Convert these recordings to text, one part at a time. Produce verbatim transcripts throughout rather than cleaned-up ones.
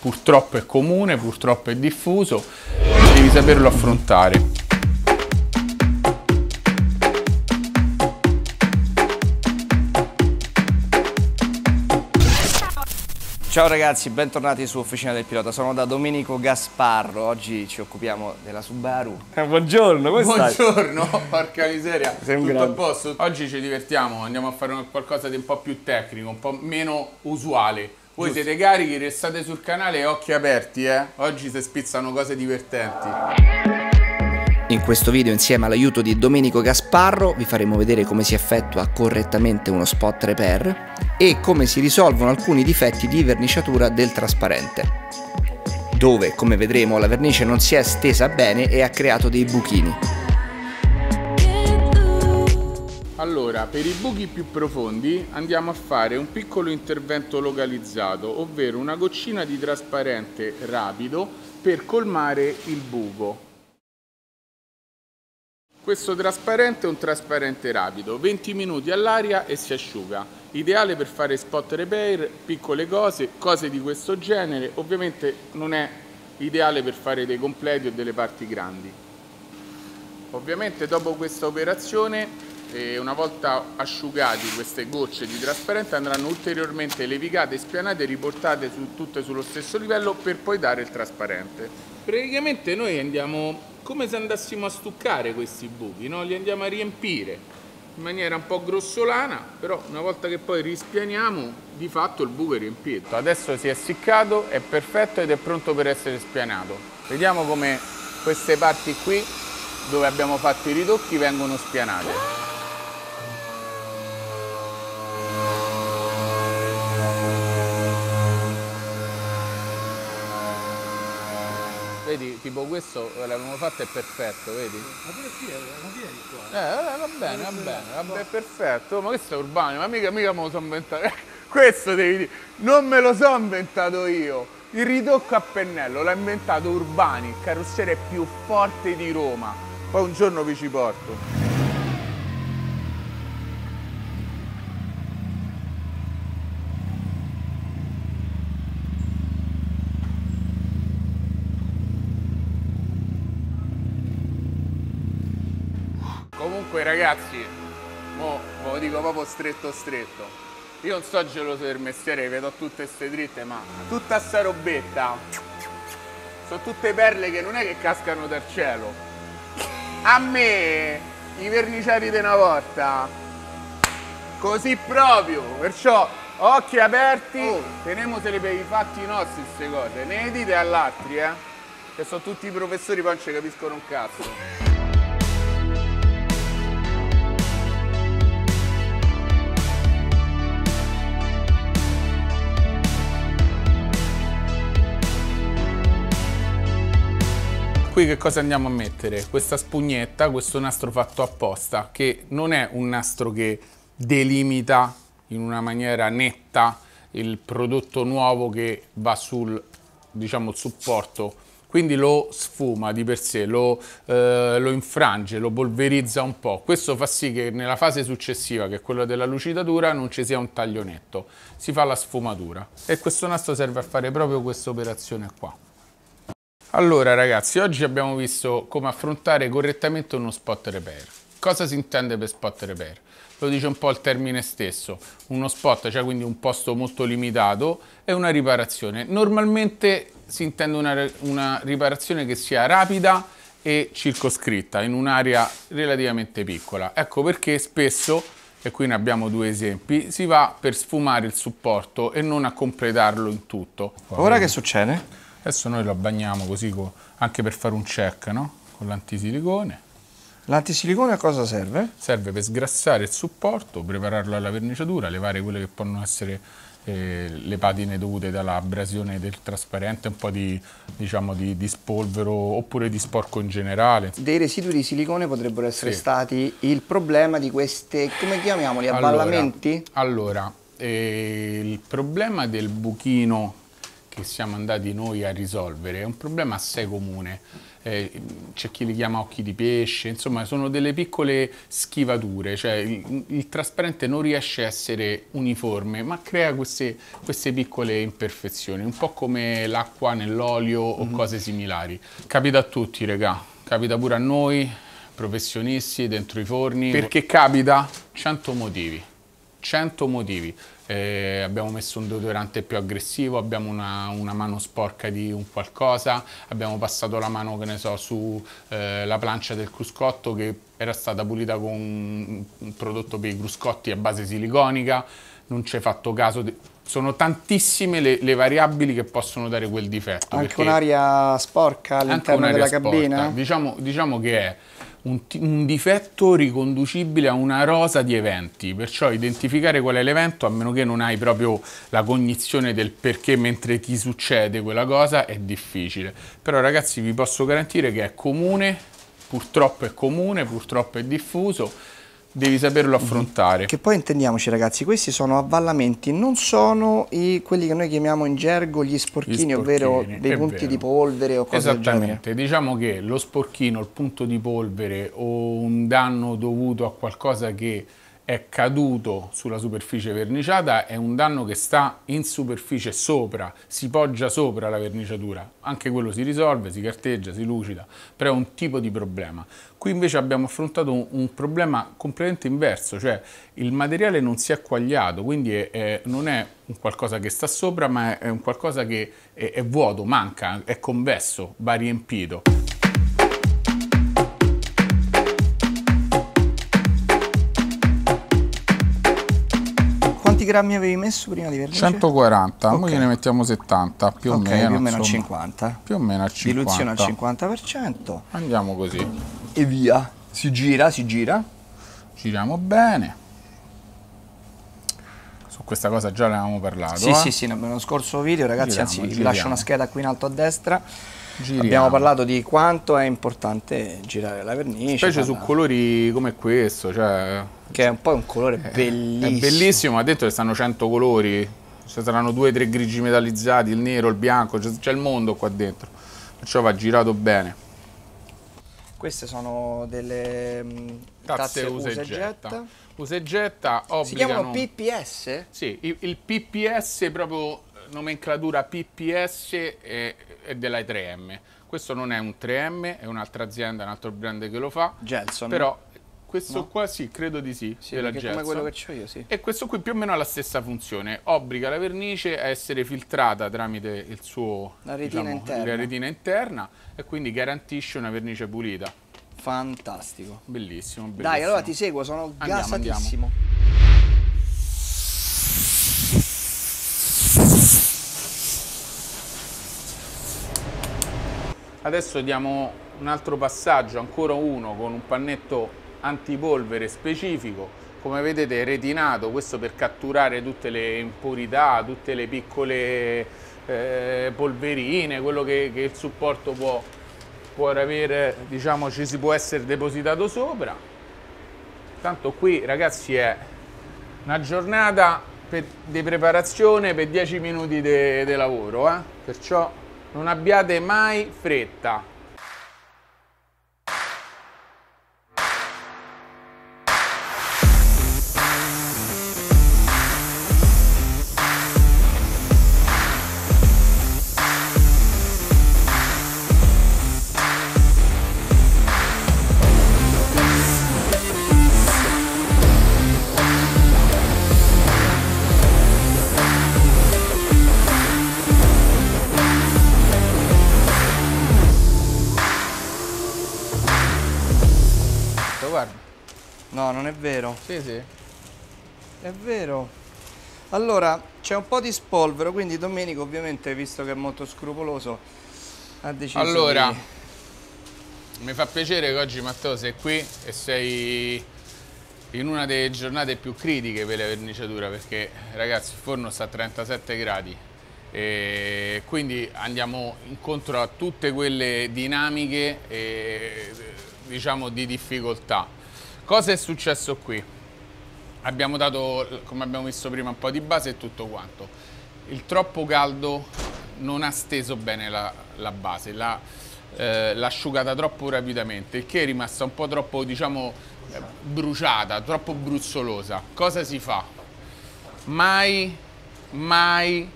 purtroppo è comune, purtroppo è diffuso, devi saperlo affrontare. Ciao ragazzi, bentornati su Officina del Pilota, sono da Domenico Gasparro, oggi ci occupiamo della Subaru. Eh, buongiorno, come stai? Buongiorno, porca miseria, sei tutto grande. A posto? Oggi ci divertiamo, andiamo a fare qualcosa di un po' più tecnico, un po' meno usuale. Voi Giusto. Siete carichi, restate sul canale e occhi aperti, eh? Oggi si spizzano cose divertenti. In questo video, insieme all'aiuto di Domenico Gasparro, vi faremo vedere come si effettua correttamente uno spot repair e come si risolvono alcuni difetti di verniciatura del trasparente, dove, come vedremo, la vernice non si è stesa bene e ha creato dei buchini. Allora, per i buchi più profondi andiamo a fare un piccolo intervento localizzato, ovvero una goccina di trasparente rapido per colmare il buco. Questo trasparente è un trasparente rapido, venti minuti all'aria e si asciuga. Ideale per fare spot repair, piccole cose, cose di questo genere. Ovviamente non è ideale per fare dei completi o delle parti grandi. Ovviamente dopo questa operazione, eh, una volta asciugati queste gocce di trasparente, andranno ulteriormente levicate, spianate e riportate su, tutte sullo stesso livello per poi dare il trasparente. Praticamente noi andiamo... come se andassimo a stuccare questi buchi, no? Li andiamo a riempire in maniera un po' grossolana, però una volta che poi rispianiamo, di fatto il buco è riempito. Adesso si è essiccato, è perfetto ed è pronto per essere spianato. Vediamo come queste parti qui, dove abbiamo fatto i ritocchi, vengono spianate. Vedi, tipo questo l'abbiamo fatto, è perfetto, vedi? Ma pure qui è una piena di qua. Eh, eh va bene, va bene, va bene, perfetto. Ma questo è Urbani, ma mica, mica me lo sono inventato. Questo devi dire, non me lo sono inventato io. Il ritocco a pennello l'ha inventato Urbani, il carrozziere più forte di Roma. Poi un giorno vi ci porto. Comunque ragazzi, mo ve lo dico proprio stretto stretto, io non so geloso del mestiere, vedo tutte queste dritte, ma tutta sta robetta sono tutte perle che non è che cascano dal cielo. A me i verniciari di una volta così proprio, perciò occhi aperti, oh, tenemosele per i fatti nostri queste cose, ne dite all'altri, eh, che sono tutti i professori, poi non ci capiscono un cazzo. Qui che cosa andiamo a mettere? Questa spugnetta, questo nastro fatto apposta, che non è un nastro che delimita in una maniera netta il prodotto nuovo che va sul, diciamo, il supporto, quindi lo sfuma di per sé, lo, eh, lo infrange, lo polverizza un po'. Questo fa sì che nella fase successiva, che è quella della lucidatura, non ci sia un taglio netto, si fa la sfumatura, e questo nastro serve a fare proprio questa operazione qua. Allora ragazzi, oggi abbiamo visto come affrontare correttamente uno spot repair. Cosa si intende per spot repair? Lo dice un po' il termine stesso. Uno spot, cioè quindi un posto molto limitato, è una riparazione. Normalmente si intende una, una riparazione che sia rapida e circoscritta, in un'area relativamente piccola. Ecco perché spesso, e qui ne abbiamo due esempi, si va per sfumare il supporto e non a completarlo in tutto. Ora che succede? Adesso noi lo bagniamo così, anche per fare un check, no? Con l'antisilicone. L'antisilicone a cosa serve? Serve per sgrassare il supporto, prepararlo alla verniciatura, levare quelle che possono essere eh, le patine dovute dall'abrasione del trasparente, un po' di, diciamo, di, di spolvero oppure di sporco in generale. Dei residui di silicone potrebbero essere sì. stati il problema di queste, come chiamiamoli, abballamenti? Allora, allora eh, il problema del buchino che siamo andati noi a risolvere è un problema assai comune. Eh, c'è chi li chiama occhi di pesce, insomma sono delle piccole schivature, cioè il, il trasparente non riesce a essere uniforme ma crea queste, queste piccole imperfezioni, un po' come l'acqua nell'olio o mm-hmm. cose similari. Capita a tutti, regà, capita pure a noi, professionisti dentro i forni. Perché capita? cento motivi. cento motivi. Eh, abbiamo messo un deodorante più aggressivo, abbiamo una, una mano sporca di un qualcosa, abbiamo passato la mano, che ne so, sulla eh, plancia del cruscotto che era stata pulita con un, un prodotto per i cruscotti a base siliconica, non ci hai fatto caso. Sono tantissime le, le variabili che possono dare quel difetto. Anche un'aria sporca all'interno della cabina? Diciamo, diciamo che è Un, un difetto riconducibile a una rosa di eventi, perciò identificare qual è l'evento, a meno che non hai proprio la cognizione del perché mentre ti succede quella cosa, è difficile. Però ragazzi vi posso garantire che è comune, purtroppo è comune, purtroppo è diffuso, devi saperlo affrontare. Che poi intendiamoci ragazzi, questi sono avvallamenti, non sono i, quelli che noi chiamiamo in gergo gli sporchini, gli sporchini ovvero dei punti vero. di polvere o cose del genere. Esattamente, diciamo che lo sporchino, il punto di polvere o un danno dovuto a qualcosa che è caduto sulla superficie verniciata è un danno che sta in superficie sopra, si poggia sopra la verniciatura, anche quello si risolve, si carteggia, si lucida, però è un tipo di problema. Qui invece abbiamo affrontato un, un problema completamente inverso, cioè il materiale non si è quagliato, quindi è, è, non è un qualcosa che sta sopra, ma è un qualcosa che è, è vuoto, manca, è convesso, va riempito. Grammi avevi messo prima di vernice? centoquaranta, okay. Noi ne mettiamo settanta, più o okay, meno, più o meno a cinquanta. Più o meno a cinquanta. Diluzione al cinquanta per cento. Andiamo così. E via. Si gira, si gira. Giriamo bene. Su questa cosa già ne avevamo parlato. Sì, eh? sì, sì, nello scorso video, ragazzi, giriamo, anzi giriamo. vi lascio una scheda qui in alto a destra. Giriamo. Abbiamo parlato di quanto è importante girare la vernice. Specie parla... su colori come questo, cioè... che è un po' un colore bellissimo. È bellissimo, ha detto che stanno cento colori, ci saranno due o tre grigi metallizzati, il nero, il bianco, c'è il mondo qua dentro, perciò va girato bene. Queste sono delle tazze, tazze usa e getta. Usa e getta obbligano... Si chiamano P P S? Sì, il, il P P S proprio... nomenclatura P P S e, e della tre M. Questo non è un tre M, è un'altra azienda, un altro brand che lo fa. Gelson. Però questo no. qua sì, credo di sì, sì della Gelson. Come quello che c'ho io, sì. E questo qui più o meno ha la stessa funzione, obbliga la vernice a essere filtrata tramite il suo, la retina, diciamo, interna. La retina interna, e quindi garantisce una vernice pulita. Fantastico. Bellissimo, bellissimo. Dai, allora ti seguo, sono andiamo, gasatissimo. Andiamo. Adesso diamo un altro passaggio, ancora uno, con un pannetto antipolvere specifico. Come vedete è retinato, questo per catturare tutte le impurità, tutte le piccole eh, polverine, quello che, che il supporto può, può avere, diciamo, ci si può essere depositato sopra. Tanto qui ragazzi è una giornata per, di preparazione per dieci minuti di lavoro, eh? Perciò non abbiate mai fretta. No, non è vero. Sì, sì. È vero. Allora, c'è un po' di spolvero, quindi Domenico, ovviamente, visto che è molto scrupoloso, ha deciso Allora, di... mi fa piacere che oggi, Matteo, sei qui e sei in una delle giornate più critiche per la verniciatura, perché, ragazzi, il forno sta a trentasette gradi. E quindi andiamo incontro a tutte quelle dinamiche, e, diciamo, di difficoltà. Cosa è successo qui? Abbiamo dato, come abbiamo visto prima, un po' di base e tutto quanto. Il troppo caldo non ha steso bene la, la base, l'ha eh, asciugata troppo rapidamente, il che è rimasta un po' troppo, diciamo, eh, bruciata, troppo bruzzolosa. Cosa si fa? Mai, mai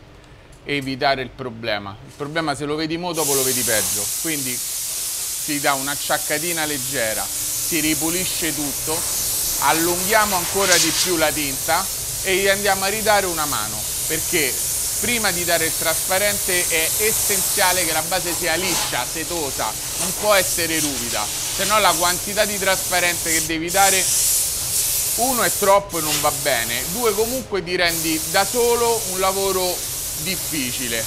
evitare il problema. Il problema se lo vedi mo' dopo lo vedi peggio, quindi si dà un'acciaccatina leggera, si ripulisce tutto, allunghiamo ancora di più la tinta e gli andiamo a ridare una mano, perché prima di dare il trasparente è essenziale che la base sia liscia, setosa, non può essere ruvida, se no la quantità di trasparente che devi dare, uno, è troppo e non va bene, due, comunque ti rendi da solo un lavoro difficile.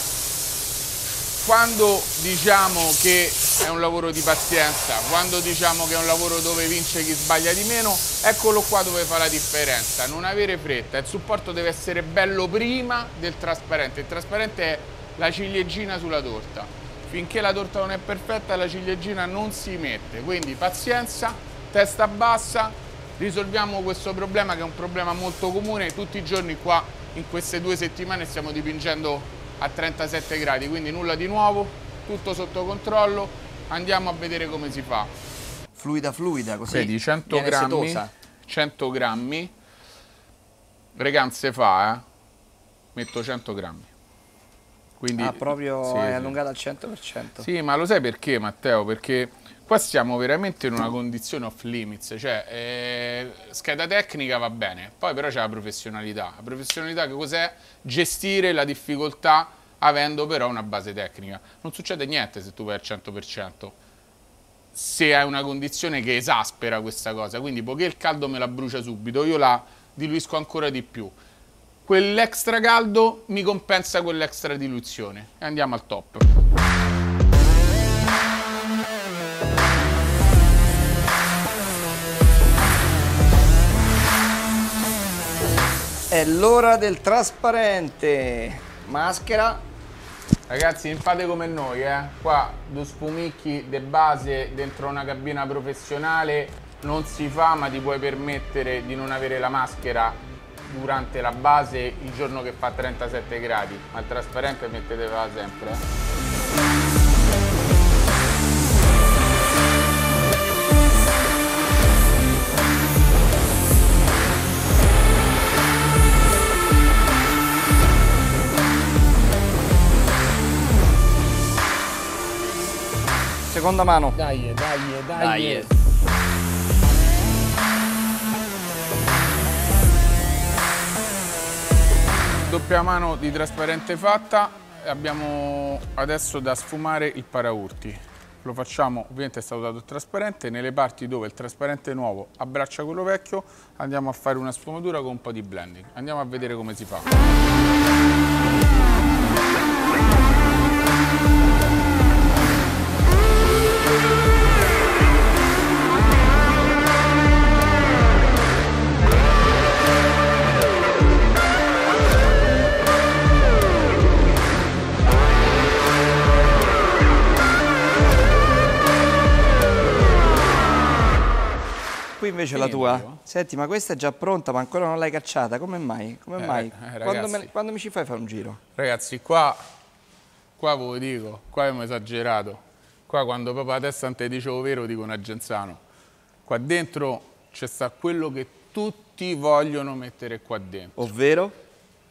Quando diciamo che è un lavoro di pazienza, quando diciamo che è un lavoro dove vince chi sbaglia di meno, eccolo qua dove fa la differenza. Non avere fretta, il supporto deve essere bello prima del trasparente. Il trasparente è la ciliegina sulla torta, finché la torta non è perfetta la ciliegina non si mette, quindi pazienza, testa bassa, risolviamo questo problema che è un problema molto comune. Tutti i giorni qua in queste due settimane stiamo dipingendo a trentasette gradi, quindi nulla di nuovo, tutto sotto controllo. Andiamo a vedere come si fa. Fluida fluida, così. Vedi, cento grammi, cento grammi, reganze fa, eh? Metto cento grammi. Quindi, ah, proprio sì, è sì. Allungata al cento per cento. Sì, ma lo sai perché, Matteo? Perché qua siamo veramente in una condizione off limits, cioè eh, scheda tecnica va bene, poi però c'è la professionalità. La professionalità che cos'è? Gestire la difficoltà avendo però una base tecnica. Non succede niente se tu vai al cento per cento, se hai una condizione che esaspera questa cosa, quindi poiché il caldo me la brucia subito, io la diluisco ancora di più. Quell'extra caldo mi compensa quell'extra diluizione e andiamo al top. È l'ora del trasparente. Maschera. Ragazzi, non fate come noi, eh. Qua due sfumicchi de base dentro una cabina professionale non si fa, ma ti puoi permettere di non avere la maschera durante la base il giorno che fa trentasette gradi. Ma il trasparente mettetela sempre, eh. Seconda mano. Dai, dai, dai. dai. Doppia mano di trasparente fatta. Abbiamo adesso da sfumare il paraurti. Lo facciamo, ovviamente è stato dato il trasparente, nelle parti dove il trasparente nuovo abbraccia quello vecchio andiamo a fare una sfumatura con un po' di blending. Andiamo a vedere come si fa. Invece la tua. Senti, ma questa è già pronta, ma ancora non l'hai cacciata. Come mai? Come eh, mai? Eh, quando, me, quando mi ci fai fare un giro? Ragazzi, qua, qua ve lo dico, qua abbiamo esagerato. Qua quando papà testa non te dicevo vero, dico un agenzano. Qua dentro c'è sta quello che tutti vogliono mettere qua dentro. Ovvero?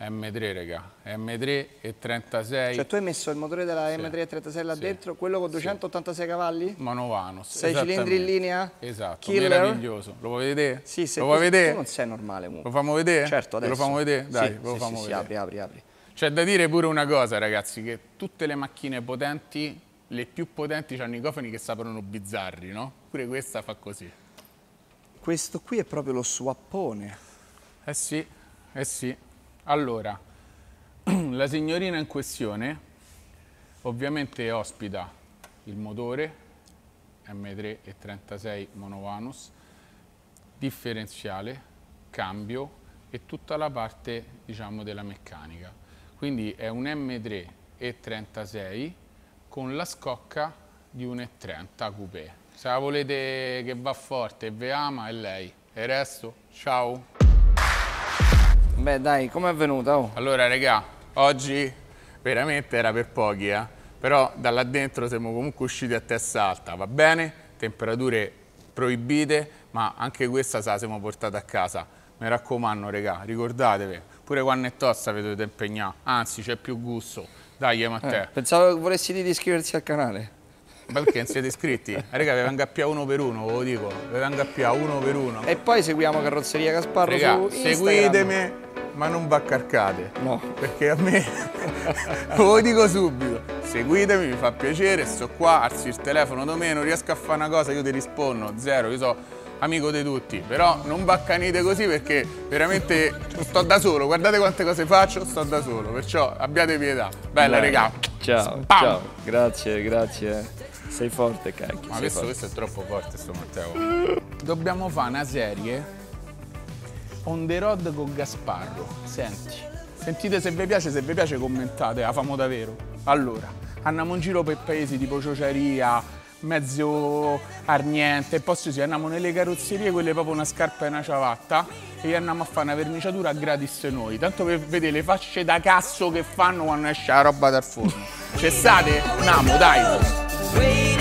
M tre, raga, M tre e trentasei. Cioè tu hai messo il motore della sì. M tre e trentasei là sì. dentro, quello con duecentottantasei sì. cavalli? Manovano. sei cilindri in linea? Esatto, killer. Meraviglioso. Lo vuoi vedere? Sì, se lo vuoi vedere? Tu non sei normale. Comunque. Lo facciamo vedere? Certo, adesso. Lo facciamo vedere? Dai, sì, lo sì, facciamo sì, vedere. Sì, apri, apri, apri. C'è da dire pure una cosa, ragazzi, che tutte le macchine potenti, le più potenti, hanno i cofani che saprono bizzarri, no? Pure questa fa così. Questo qui è proprio lo swappone. Eh sì, eh sì. Allora, la signorina in questione ovviamente ospita il motore M tre e trentasei monovanus, differenziale, cambio e tutta la parte, diciamo, della meccanica. Quindi è un M tre e trentasei con la scocca di un E trenta coupé. Se la volete che va forte e ve ama è lei. E il resto, ciao! Beh dai, com'è venuta? Oh. Allora, regà, oggi veramente era per pochi, eh? Però da là dentro siamo comunque usciti a testa alta, va bene, temperature proibite, ma anche questa se la siamo portata a casa. Mi raccomando, regà, ricordatevi, pure quando è tosta vi dovete impegnare, anzi c'è più gusto. Dai, Matteo. Eh, pensavo che volessi di iscriversi al canale. Perché non siete iscritti? Raga, vi venga più uno per uno, ve lo dico, vi venga più uno per uno. E poi seguiamo Carrozzeria Gasparro, raga, su Instagram. Seguitemi, ma non vaccarcate. No. Perché a me, ve lo dico subito, seguitemi, mi fa piacere, sto qua, alzi il telefono da me, non riesco a fare una cosa, io ti rispondo, zero, io so amico di tutti. Però non baccanite così, perché veramente sto da solo, guardate quante cose faccio, sto da solo, perciò abbiate pietà. Bella, bene, raga. Ciao, Spam. Ciao, grazie, grazie. Sei forte, cacchio. Ma questo, questo è troppo forte, sto Matteo. Dobbiamo fare una serie on the road con Gasparro. Senti, sentite se vi piace, se vi piace commentate, la famo davvero. Allora, andiamo in giro per paesi tipo Ciociaria, mezzo Arniente, e poi sì, andiamo nelle carrozzerie, quelle proprio una scarpa e una ciabatta, e andiamo a fare una verniciatura gratis noi, tanto per vedere le facce da cazzo che fanno quando esce la roba dal forno. Cessate? Andiamo, dai!